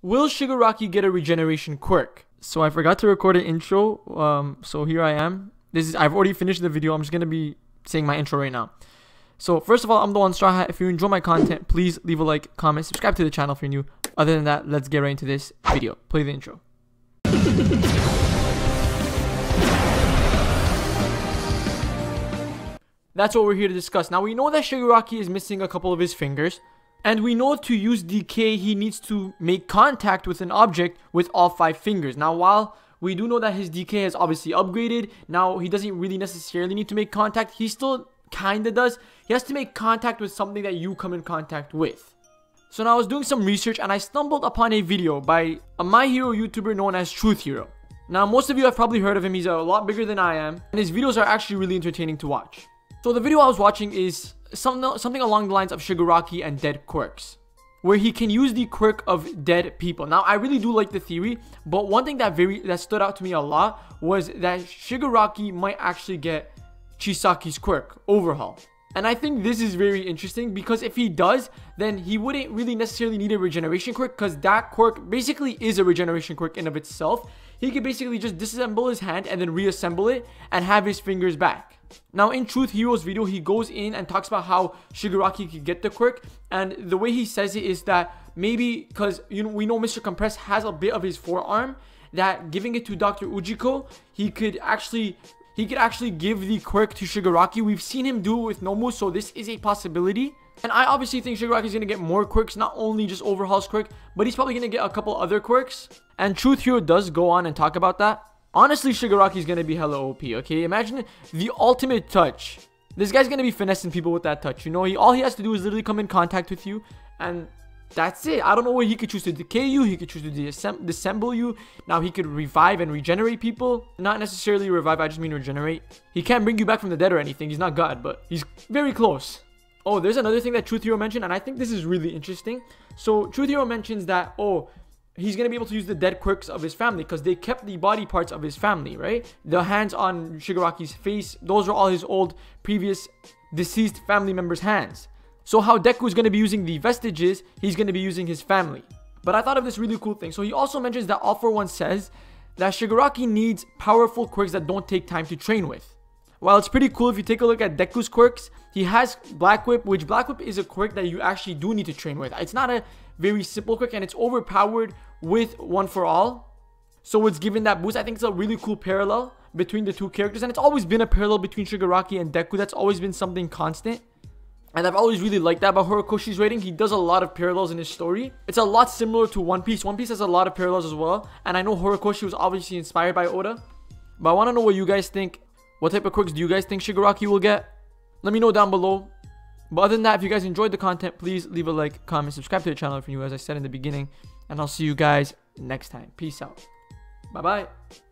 Will Shigaraki get a regeneration quirk? So I forgot to record an intro, so here I am. I've already finished the video, I'm just gonna be saying my intro right now. So first of all, I'm the One StrawHat. If you enjoy my content, please leave a like, comment, subscribe to the channel if you're new. Other than that, let's get right into this video. Play the intro. That's what we're here to discuss. Now we know that Shigaraki is missing a couple of his fingers, and we know to use DK he needs to make contact with an object with all 5 fingers. Now while we do know that his DK has obviously upgraded, now he doesn't really necessarily need to make contact, he still kinda does. He has to make contact with something that you come in contact with. So now I was doing some research and I stumbled upon a video by a My Hero YouTuber known as Truth Hero. Now most of you have probably heard of him, he's a lot bigger than I am, and his videos are actually really entertaining to watch. So the video I was watching is something along the lines of Shigaraki and dead quirks, where he can use the quirk of dead people. Now I really do like the theory, but one thing that stood out to me a lot was that Shigaraki might actually get Chisaki's quirk, Overhaul. And I think this is very interesting because if he does, then he wouldn't really necessarily need a regeneration quirk, because that quirk basically is a regeneration quirk in of itself. He could basically just disassemble his hand and then reassemble it and have his fingers back. Now in Truth Hero's video, he goes in and talks about how Shigaraki could get the quirk, and the way he says it is that maybe because we know Mr. Compress has a bit of his forearm, that giving it to Dr. Ujiko, he could actually give the quirk to Shigaraki. We've seen him do it with Nomu, so this is a possibility. And I obviously think Shigaraki's gonna get more quirks, not only just Overhaul's quirk, but he's probably gonna get a couple other quirks. And Truth Hero does go on and talk about that. Honestly, Shigaraki's gonna be hella OP, okay? Imagine the ultimate touch. This guy's gonna be finessing people with that touch, you know? All he has to do is literally come in contact with you, and that's it. I don't know what he could choose to decay you, he could choose to disassemble you. Now he could revive and regenerate people. Not necessarily revive, I just mean regenerate. He can't bring you back from the dead or anything, he's not God, but he's very close. Oh, there's another thing that Truth Hero mentioned, and I think this is really interesting. So, Truth Hero mentions that, oh, he's going to be able to use the dead quirks of his family, because they kept the body parts of his family, right? The hands on Shigaraki's face, those are all his old previous deceased family members' hands. So how Deku is going to be using the vestiges, he's going to be using his family. But I thought of this really cool thing. So he also mentions that All For One says that Shigaraki needs powerful quirks that don't take time to train with. While it's pretty cool if you take a look at Deku's quirks, he has Black Whip, which Black Whip is a quirk that you actually do need to train with. It's not a very simple quirk, and it's overpowered with One For All, so it's given that boost. I think it's a really cool parallel between the two characters, and it's always been a parallel between Shigaraki and Deku. That's always been something constant, and I've always really liked that about Horikoshi's writing. He does a lot of parallels in his story. It's a lot similar to One Piece. One Piece has a lot of parallels as well, and I know Horikoshi was obviously inspired by Oda, but I want to know what you guys think. What type of quirks do you guys think Shigaraki will get? Let me know down below. But other than that, if you guys enjoyed the content, please leave a like, comment, subscribe to the channel if you're new, as I said in the beginning. And I'll see you guys next time. Peace out. Bye-bye.